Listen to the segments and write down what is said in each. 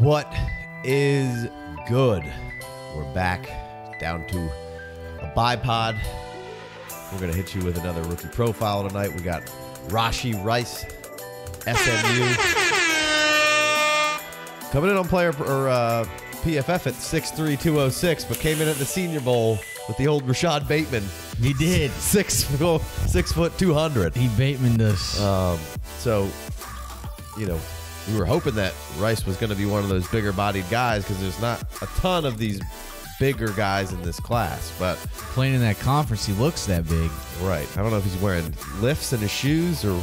What is good? We're back down to a bipod. We're going to hit you with another rookie profile tonight. We got Rashee Rice, SMU. Coming in on player or PFF at 6'3", 206, but came in at the Senior Bowl with the old Rashod Bateman. He did. Six foot 200. He Batemaned us. So, you know, we were hoping that Rice was going to be one of those bigger bodied guys because there's not a ton of these bigger guys in this class. But playing in that conference, he looks that big. Right. I don't know if he's wearing lifts in his shoes or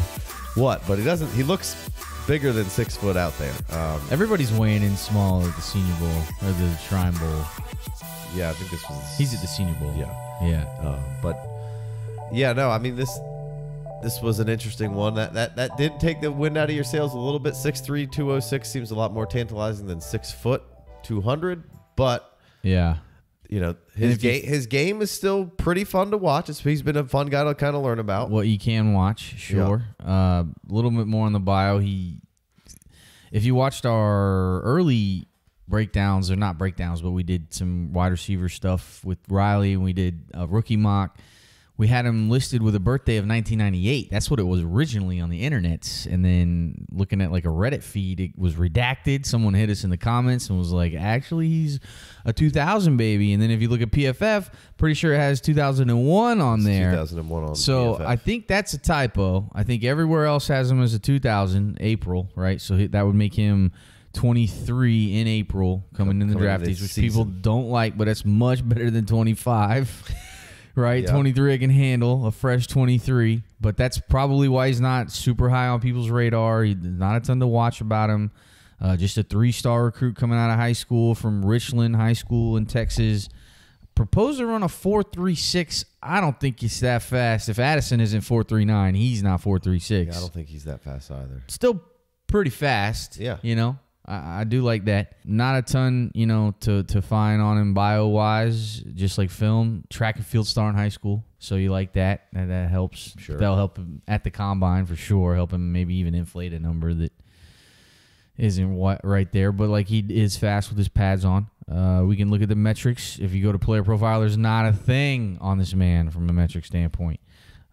what, but he doesn't. He looks bigger than 6 foot out there. Everybody's weighing in small at the Senior Bowl or the Shrine Bowl. Yeah, I think this was. He's at the Senior Bowl. Yeah. Yeah. But yeah, no, I mean this was an interesting one. That did take the wind out of your sails a little bit. 6'3", 206 seems a lot more tantalizing than 6 foot 200, but yeah, you know, his game is still pretty fun to watch. He's been a fun guy to kind of learn about. What you can watch, sure. Yeah. A little bit more on the bio. If you watched our early breakdowns, or not breakdowns, but we did some wide receiver stuff with Riley, and we did a rookie mock. We had him listed with a birthday of 1998. That's what it was originally on the internet. And then looking at like a Reddit feed, it was redacted. Someone hit us in the comments and was like, actually, he's a 2000 baby. And then if you look at PFF, pretty sure it has 2001 on there. 2001 on so PFF. I think that's a typo. I think everywhere else has him as a 2000 April, right? So that would make him 23 in April coming in the draftees, which people don't like, but that's much better than 25. Right, yeah. 23 I can handle, a fresh 23, but that's probably why he's not super high on people's radar. He's not a ton to watch about him. Just a three-star recruit coming out of high school from Richland High School in Texas. Proposed to run a 4.36. I don't think he's that fast. If Addison isn't 4.39, he's not 4.36. Yeah, I don't think he's that fast either. Still pretty fast. Yeah, you know. I do like that. Not a ton, you know, to find on him bio-wise, just like film. Track and field star in high school, so you like that. And that helps. Sure. That'll help him at the combine for sure, help him maybe even inflate a number that isn't right there. But, like, he is fast with his pads on. We can look at the metrics. If you go to Player Profiler, there's not a thing on this man from a metric standpoint.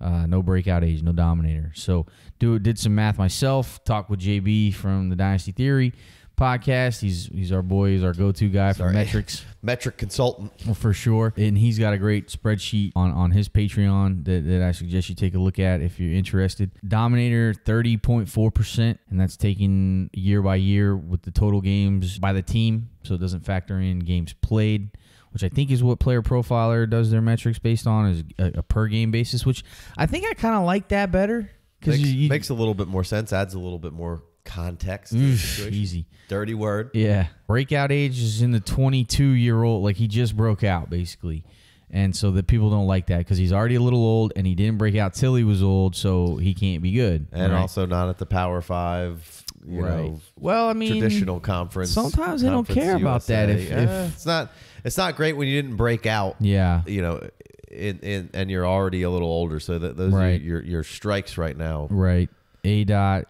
No breakout age, no dominator. So did some math myself, talked with JB from the Dynasty Theory podcast. He's our boy, he's our go-to guy for metrics. Metric consultant. Well, for sure. And he's got a great spreadsheet on his Patreon that I suggest you take a look at if you're interested. Dominator, 30.4%, and that's taken year by year with the total games by the team, so it doesn't factor in games played, which I think is what Player Profiler does their metrics based on, is a per-game basis, which I think I kind of like that better. Makes a little bit more sense, adds a little bit more context. To the situation. Easy. Dirty word. Yeah. Breakout age is in the 22-year-old. Like, he just broke out, basically. And so that people don't like that because he's already a little old, and he didn't break out till he was old, so he can't be good. And also not at the Power 5. You know, well, I mean, traditional conference. Sometimes they don't care about that. If it's not great when you didn't break out. Yeah, you know, and you're already a little older, so that those are your strikes right now. Right, ADOT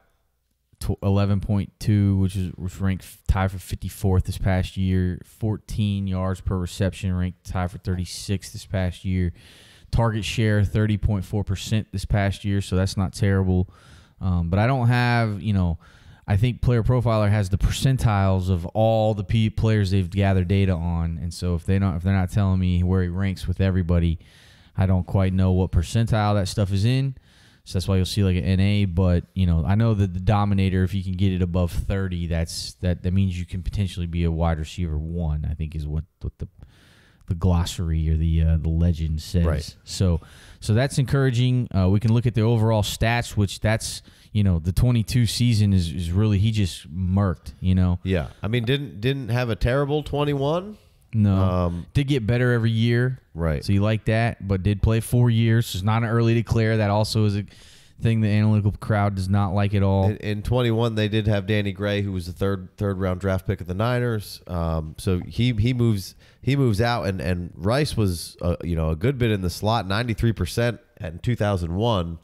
11.2, which ranked tied for 54th this past year. 14 yards per reception, ranked tied for 36th this past year. Target share 30.4% this past year, so that's not terrible. But I don't have, you know. I think Player Profiler has the percentiles of all the players they've gathered data on, and so if they're not telling me where he ranks with everybody, I don't quite know what percentile that stuff is in. So that's why you'll see like an NA, but you know, I know that the dominator, if you can get it above 30, that means you can potentially be a wide receiver one. I think is what the glossary or the legend says. Right. So that's encouraging. We can look at the overall stats, which that's, you know, the 22 season is really, he just murked, you know. Yeah. I mean, didn't have a terrible 21. No. Did get better every year. Right. So you like that, but did play 4 years. So it's not an early declare. That also is a thing the analytical crowd does not like at all. In 21, they did have Danny Gray, who was the third round draft pick of the Niners. So he moves out, and Rice was you know, a good bit in the slot, 93% in 2001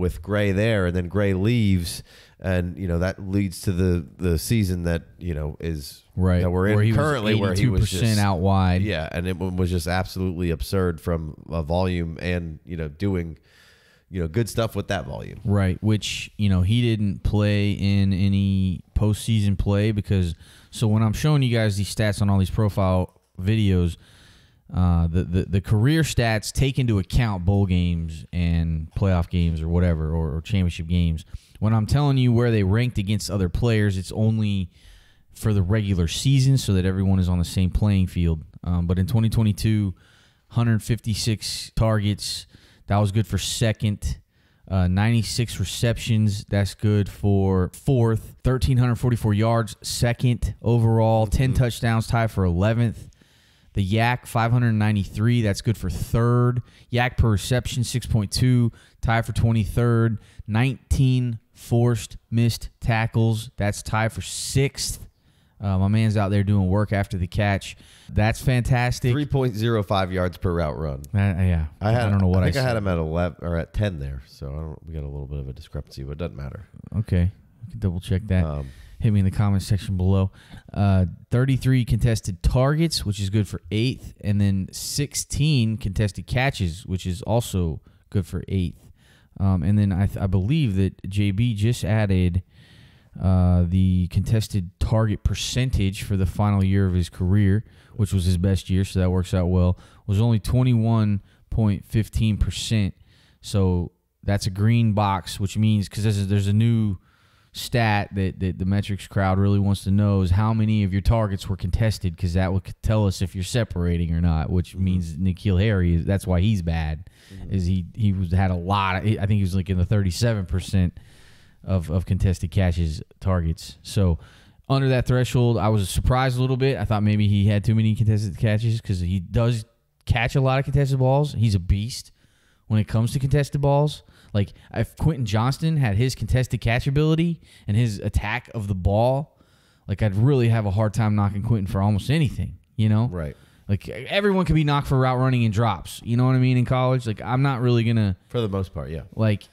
with Gray there, and then Gray leaves, and you know that leads to the season that you know is right that we're in currently, where he was 82% out wide. Yeah, and it was just absolutely absurd from a volume, and you know doing. You know, good stuff with that volume. Right, which, you know, he didn't play in any postseason play because, so when I'm showing you guys these stats on all these profile videos, the career stats take into account bowl games and playoff games or whatever, or championship games. When I'm telling you where they ranked against other players, it's only for the regular season so that everyone is on the same playing field. But in 2022, 156 targets, that was good for second. 96 receptions, that's good for fourth. 1,344 yards, second overall. 10 touchdowns, tied for 11th. The YAC, 593, that's good for third. YAC per reception, 6.2, tied for 23rd. 19 forced missed tackles, that's tied for 6th. My man's out there doing work after the catch. That's fantastic. 3.05 yards per route run. Yeah, I don't know what I think I had him at 11 or at 10 there, so we got a little bit of a discrepancy, but it doesn't matter. Okay, we can double check that. Hit me in the comments section below. 33 contested targets, which is good for 8th, and then 16 contested catches, which is also good for 8th. And then I believe that JB just added. The contested target percentage for the final year of his career, which was his best year, so that works out well, was only 21.15%. So that's a green box, which means, because there's a new stat that the metrics crowd really wants to know, is how many of your targets were contested, because that would tell us if you're separating or not, which means Nikhil Harry, that's why he's bad, is he had a lot of, I think he was like in the 37% of contested catches targets. So under that threshold, I was surprised a little bit. I thought maybe he had too many contested catches because he does catch a lot of contested balls. He's a beast when it comes to contested balls. Like if Quentin Johnston had his contested catch ability and his attack of the ball, like I'd really have a hard time knocking Quentin for almost anything, you know? Right. Like everyone can be knocked for route running and drops, you know what I mean, in college. Like I'm not really going to... For the most part, yeah. Like...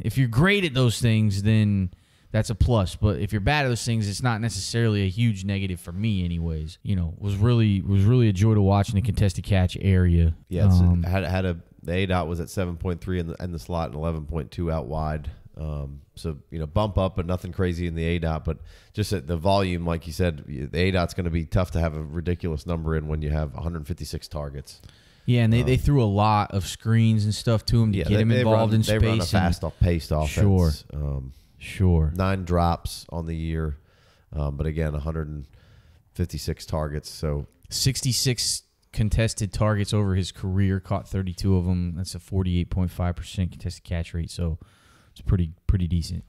if you're great at those things, then that's a plus. But if you're bad at those things, it's not necessarily a huge negative for me anyways. You know, was really a joy to watch in the contested catch area. Yeah, the ADOT was at 7.3 in the slot and 11.2 out wide. So, you know, bump up, but nothing crazy in the ADOT. But just at the volume, like you said, the ADOT's going to be tough to have a ridiculous number in when you have 156 targets. Yeah, and they threw a lot of screens and stuff to him to get him involved in space. They run a fast-paced offense. Sure, sure. 9 drops on the year, but again, 156 targets. So 66 contested targets over his career, caught 32 of them. That's a 48.5% contested catch rate. So it's pretty decent.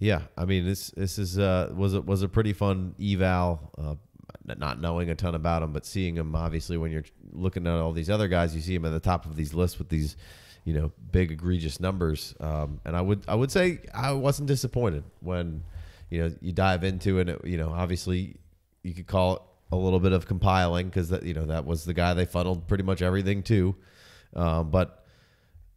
Yeah, I mean this is was a pretty fun eval. Not knowing a ton about him, but seeing him, obviously, when you're looking at all these other guys, you see him at the top of these lists with these, you know, big egregious numbers. And I would say I wasn't disappointed when, you know, you dive into it. You know, obviously, you could call it a little bit of compiling because that, you know, that was the guy they funneled pretty much everything to. But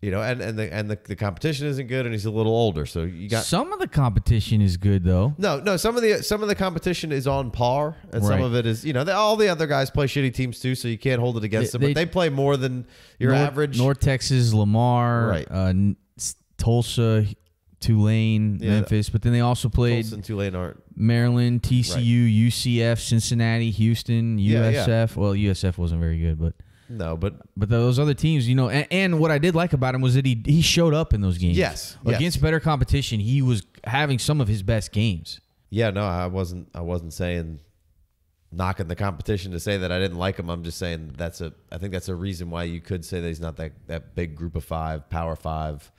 you know, and the competition isn't good, and he's a little older, so you got some of the competition is good though. No, some of the competition is on par, and right. Some of it is, you know, all the other guys play shitty teams too, so you can't hold it against them. But they play more than your average. North Texas, Lamar, right? Tulsa, Tulane, yeah, Memphis, but then they also played Tulsa and Tulane aren't. Maryland, TCU, right. UCF, Cincinnati, Houston, USF. Yeah, yeah. Well, USF wasn't very good, but. No, but those other teams, you know, and what I did like about him was that he showed up in those games. Yes, against better competition, he was having some of his best games. Yeah, no, I wasn't saying knocking the competition to say that I didn't like him. I'm just saying I think that's a reason why you could say that he's not that big group of five, power five,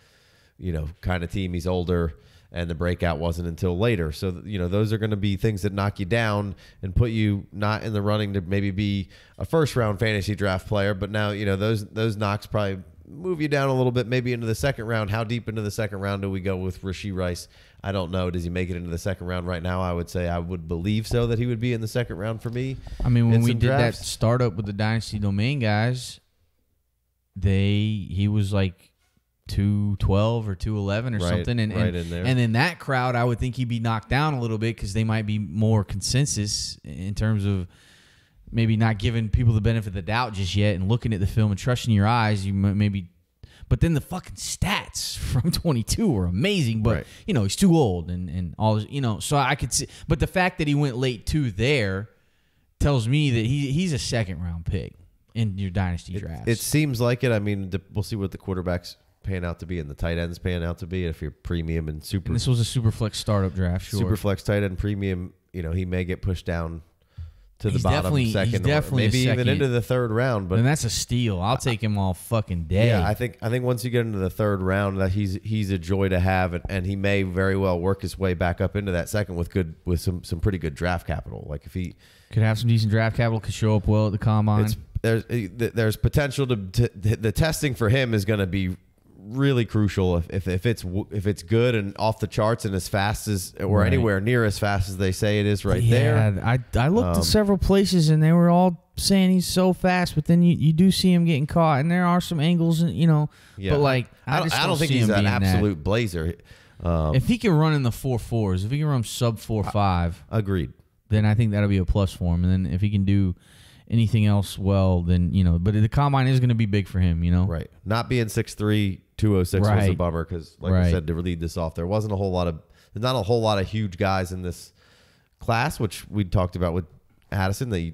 you know, kind of team. He's older. And the breakout wasn't until later. So, you know, those are going to be things that knock you down and put you not in the running to maybe be a first-round fantasy draft player. But now, you know, those knocks probably move you down a little bit, maybe into the second round. How deep into the second round do we go with Rashee Rice? I don't know. Does he make it into the second round right now? I would say I would believe so, that he would be in the second round for me. I mean, when we did that startup with the Dynasty Domain guys, he was like 212 or 211 or something. And, right in there. And in that crowd, I would think he'd be knocked down a little bit because they might be more consensus in terms of maybe not giving people the benefit of the doubt just yet and looking at the film and trusting your eyes. You maybe, but then the fucking stats from 22 were amazing, but you know, he's too old and all, you know, so I could see, but the fact that he went late too there tells me that he's a second round pick in your dynasty draft. It seems like it. I mean, we'll see what the quarterbacks pan out to be and the tight ends pan out to be. If you're premium and super, and this was a super flex startup draft, super flex tight end premium, you know, he may get pushed down to the bottom second, or maybe even into the third round. But and that's a steal. I'll take him all fucking day. Yeah, I think once you get into the third round, that he's a joy to have, and he may very well work his way back up into that second with some pretty good draft capital. Like if he could have some decent draft capital, could show up well at the combine. There's potential to the testing for him is going to be really crucial if it's good and off the charts and as fast as or anywhere near as fast as they say it is there. I looked at several places and they were all saying he's so fast, but then you do see him getting caught and there are some angles and you know, but like I don't think he's an absolute blazer. If he can run in the 4.4s, if he can run sub 4.5, agreed. Then I think that'll be a plus for him. And then if he can do anything else, well, then you know. But the combine is going to be big for him, you know. Right. Not being 6'3", 206 was a bummer because, like I said, to lead this off, there wasn't a whole lot of, there's not a whole lot of huge guys in this class, which we talked about with Addison. He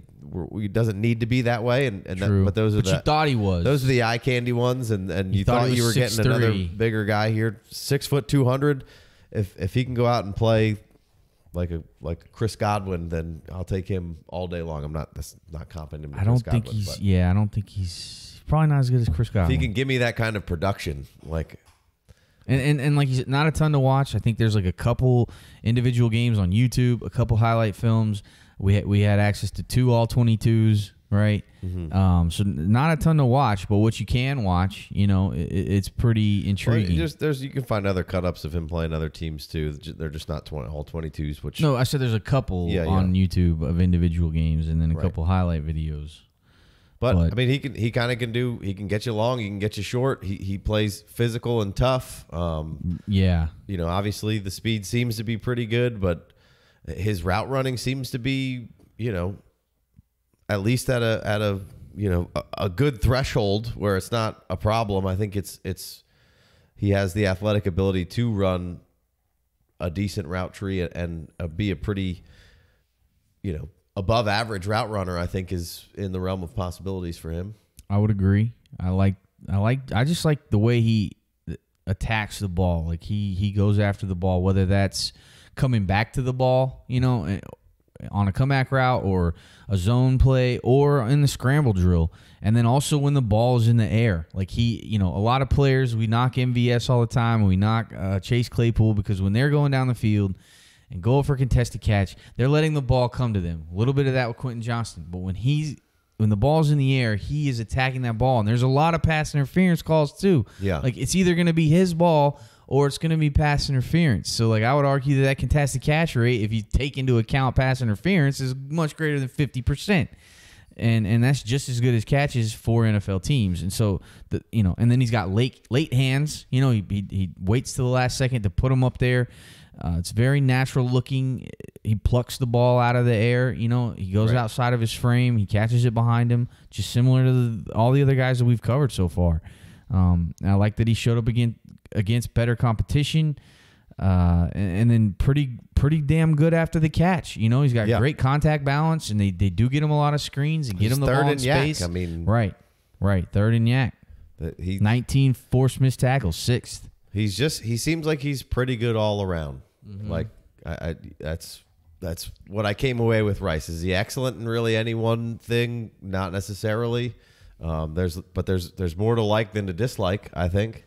doesn't need to be that way, and that, but those are you thought he was. Those are the eye candy ones, and you thought you were getting another bigger guy here, 6'2", 200. If he can go out and play like Chris Godwin, then I'll take him all day long. That's not competent him to I don't think he's probably not as good as Chris Godwin. If he can give me that kind of production, like and like he's not a ton to watch. I think there's like a couple individual games on YouTube, a couple highlight films. We had access to 2 all-22s, right? Mm-hmm. So not a ton to watch, but what you can watch, you know, it's pretty intriguing. Well, you can find other cut-ups of him playing other teams too. They're just not all 22s. Which no, I said there's a couple on YouTube of individual games, and then a couple highlight videos. But I mean, he can get you long, he can get you short. He plays physical and tough. You know, obviously the speed seems to be pretty good, but his route running seems to be, you know, at least at a you know a good threshold where it's not a problem. I think he has the athletic ability to run a decent route tree and be a pretty, you know, above average route runner. I think is in the realm of possibilities for him. I would agree. I just like the way he attacks the ball. Like he goes after the ball, whether that's coming back to the ball, you know, on a comeback route or a zone play or in the scramble drill. And then also when the ball is in the air, like you know, a lot of players, we knock MVS all the time and we knock Chase Claypool because when they're going down the field and go for a contested catch, they're letting the ball come to them. A little bit of that with Quentin Johnston. But when the ball's in the air, he is attacking that ball. And there's a lot of pass interference calls too. Yeah. Like it's either going to be his ball or it's going to be pass interference. So, like, I would argue that contested catch rate, if you take into account pass interference, is much greater than 50%. And that's just as good as catches for NFL teams. And so, you know, and then he's got late hands. You know, he waits till the last second to put him up there. It's very natural looking. He plucks the ball out of the air. You know, he goes outside of his frame. He catches it behind him, just similar to all the other guys that we've covered so far. I like that he showed up against better competition, and then pretty damn good after the catch. You know, he's got great contact balance, and they do get him a lot of screens and get him the ball in space. I mean, third and yak. 19 forced missed tackles, 6th. He seems like he's pretty good all around. Mm-hmm. Like that's what I came away with. Rice, is he excellent in really any one thing? Not necessarily. But there's more to like than to dislike, I think.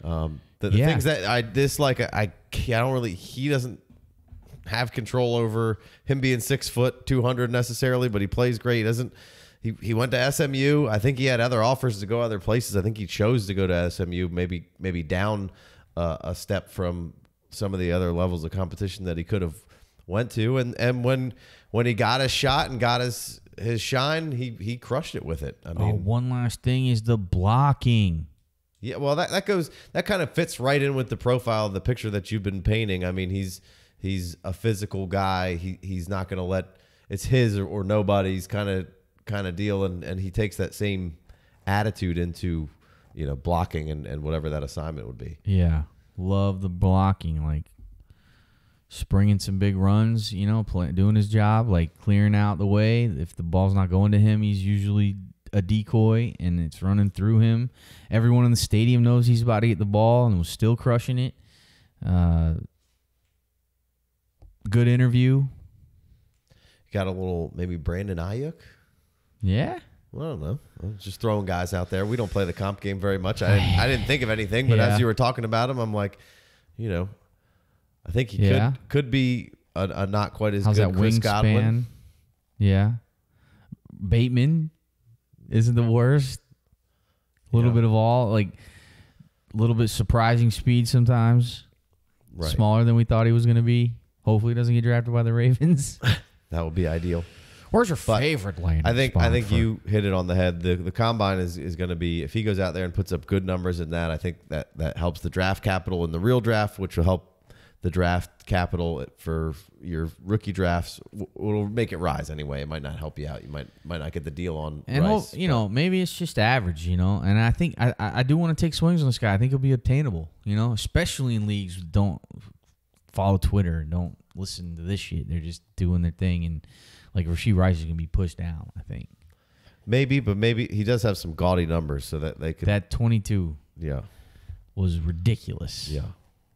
The things that I dislike, I don't really, he doesn't have control over him being 6'2", 200 necessarily, but he plays great. He doesn't, He went to SMU. I think he had other offers to go other places. I think he chose to go to SMU, maybe down a step from some of the other levels of competition that he could have went to. And when he got his shot and got his shine, he crushed it with it. I mean, one last thing is the blocking. Yeah, well, that kind of fits right in with the profile, the picture that you've been painting. I mean, he's a physical guy. He's not going to let it's his or nobody's kind of deal, and he takes that same attitude into, you know, blocking and whatever that assignment would be. Yeah, love the blocking, like springing some big runs, you know, doing his job, like clearing out the way. If the ball's not going to him, he's usually a decoy and it's running through him. Everyone in the stadium knows he's about to get the ball and was still crushing it. Good interview. Got a little maybe Brandon Ayuk. Yeah, well, I don't know. I'm just throwing guys out there. We don't play the comp game very much. I didn't think of anything, but yeah, as you were talking about him, I'm like, you know, I think he could be a not quite as good Chris Godwin. Yeah, Bateman isn't the worst. A little bit of all, like a little bit surprising speed sometimes. Right. Smaller than we thought he was going to be. Hopefully, he doesn't get drafted by the Ravens. That would be ideal. Where's your favorite landing spot? I think you hit it on the head. The combine is going to be, if he goes out there and puts up good numbers in that, I think that helps the draft capital in the real draft, which will help the draft capital for your rookie drafts. It'll make it rise anyway. It might not help you out. You might not get the deal on Rice. You know, maybe it's just average, you know. And I think I do want to take swings on this guy. I think he'll be obtainable, you know, especially in leagues. Don't follow Twitter. Don't listen to this shit. They're just doing their thing, and like Rashee Rice is going to be pushed down, I think. Maybe, but maybe he does have some gaudy numbers, so that they could. That 22 was ridiculous. Yeah.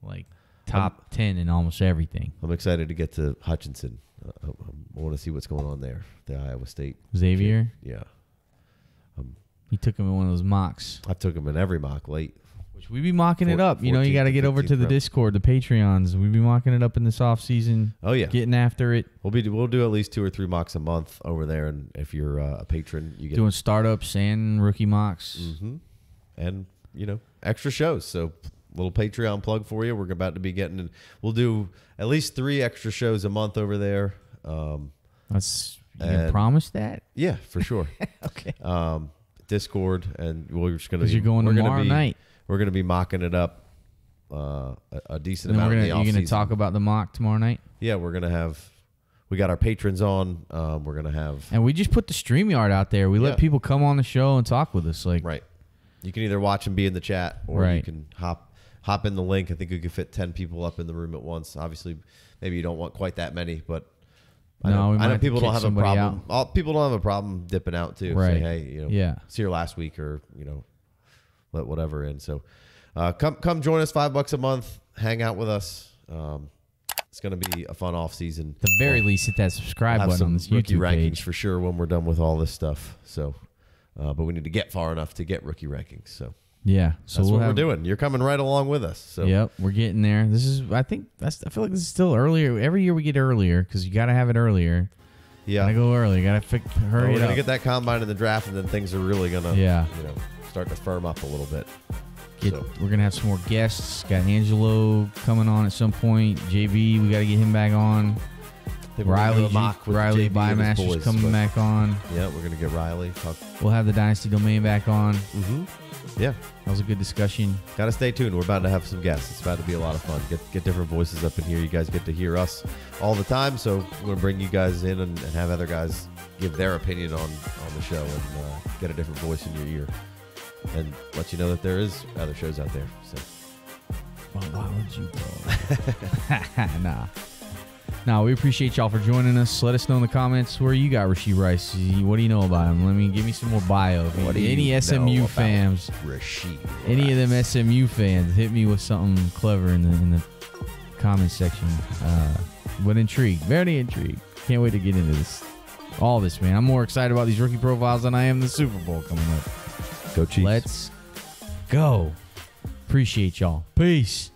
Like top 10 in almost everything. I'm excited to get to Hutchinson. I want to see what's going on there, the Iowa State. Xavier? Kid. Yeah. He took him in one of those mocks. I took him in every mock late. Which we be mocking it up. You know, you got to get over to the Discord, the Patreons. We be mocking it up in this off season. Oh yeah, getting after it. We'll do at least 2 or 3 mocks a month over there, and if you're a patron, you get doing startups and rookie mocks, and you know, extra shows. So little Patreon plug for you. We're about to be getting. We'll do at least 3 extra shows a month over there. That's you can promise that. Yeah, for sure. Okay. Discord, and we're just gonna. Because you're going tomorrow night. We're going to be mocking it up a decent amount in the offseason. You're going to talk about the mock tomorrow night? Yeah, we're going to have – we got our patrons on. We're going to have – and we just put the StreamYard out there. We let people come on the show and talk with us. Like, right. You can either watch and be in the chat, or you can hop in the link. I think you could fit 10 people up in the room at once. Obviously, maybe you don't want quite that many, but I know people don't have a problem. People don't have a problem dipping out too. Right. Say, hey, you know, see her last week, or, you know, let whatever in. So come join us, $5 a month. Hang out with us. It's going to be a fun off season. At the very least, hit that subscribe button on this YouTube rankings page for sure when we're done with all this stuff. So, but we need to get far enough to get rookie rankings. So yeah, so that's what we're doing. You're coming right along with us. So yep, we're getting there. This is, I feel like this is still earlier. Every year we get earlier because you got to have it earlier. Yeah, gotta go early. Gotta hurry up. We're gonna get that combine in the draft, and then things are really gonna you know, start to firm up a little bit. We're gonna have some more guests. Got Angelo coming on at some point. JB, we gotta get him back on. Riley Bymaster's coming back on. Yeah, we're gonna get Riley. We'll have the Dynasty Domain back on. Yeah, that was a good discussion. Gotta stay tuned. We're about to have some guests. It's about to be a lot of fun. Get different voices up in here. You guys get to hear us all the time, so we're gonna bring you guys in and have other guys give their opinion on the show, and get a different voice in your ear, and let you know that there is other shows out there. So, well, why would you go? Nah, we appreciate y'all for joining us. Let us know in the comments where you got Rashee Rice. What do you know about him? Let me give me some more bio. What do any SMU fans, Rashee Rice? Any of them SMU fans, hit me with something clever in the comment section. But intrigued, very intrigued. Can't wait to get into this, all this, man. I'm more excited about these rookie profiles than I am the Super Bowl coming up. Go Chiefs. Let's go. Appreciate y'all. Peace.